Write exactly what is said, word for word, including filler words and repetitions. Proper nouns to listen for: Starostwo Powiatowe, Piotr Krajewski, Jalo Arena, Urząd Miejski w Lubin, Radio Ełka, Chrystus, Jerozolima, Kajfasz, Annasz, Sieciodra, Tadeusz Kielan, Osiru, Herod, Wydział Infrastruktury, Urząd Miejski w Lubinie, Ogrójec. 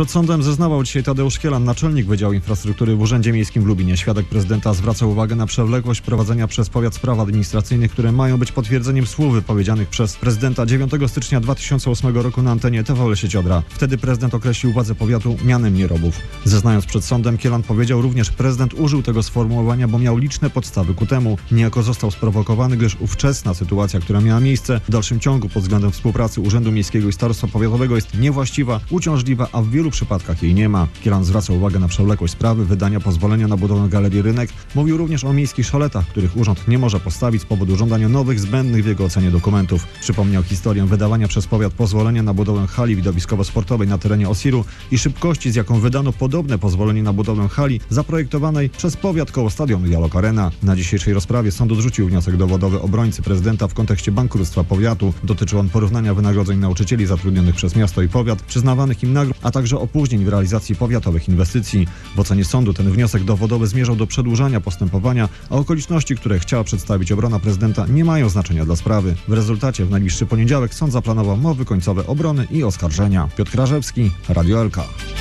Przed sądem zeznawał dzisiaj Tadeusz Kielan, naczelnik Wydziału Infrastruktury w Urzędzie Miejskim w Lubinie. Świadek prezydenta zwraca uwagę na przewlekłość prowadzenia przez powiat spraw administracyjnych, które mają być potwierdzeniem słów wypowiedzianych przez prezydenta dziewiątego stycznia dwa tysiące ósmego roku na antenie T V L Sieciodra. Wtedy prezydent określił władzę powiatu mianem nierobów. Zeznając przed sądem, Kielan powiedział również, prezydent użył tego sformułowania, bo miał liczne podstawy ku temu. Niejako został sprowokowany, gdyż ówczesna sytuacja, która miała miejsce w dalszym ciągu pod względem współpracy Urzędu Miejskiego i Starostwa Powiatowego jest niewłaściwa, uciążliwa, a w wielu przypadkach jej nie ma. Kielan zwraca uwagę na przewlekłość sprawy wydania pozwolenia na budowę galerii Rynek. Mówił również o miejskich szaletach, których urząd nie może postawić z powodu żądania nowych, zbędnych w jego ocenie dokumentów. Przypomniał historię wydawania przez powiat pozwolenia na budowę hali widowiskowo-sportowej na terenie Osiru i szybkości, z jaką wydano podobne pozwolenie na budowę hali zaprojektowanej przez powiat koło stadionu Jalo Arena. Na dzisiejszej rozprawie sąd odrzucił wniosek dowodowy obrońcy prezydenta w kontekście bankructwa powiatu. Dotyczył on porównania wynagrodzeń nauczycieli zatrudnionych przez miasto i powiat, przyznawanych im nagród, a także opóźnień w realizacji powiatowych inwestycji. W ocenie sądu ten wniosek dowodowy zmierzał do przedłużania postępowania, a okoliczności, które chciała przedstawić obrona prezydenta, nie mają znaczenia dla sprawy. W rezultacie w najbliższy poniedziałek sąd zaplanował mowy końcowe obrony i oskarżenia. Piotr Krajewski, Radio Ełka.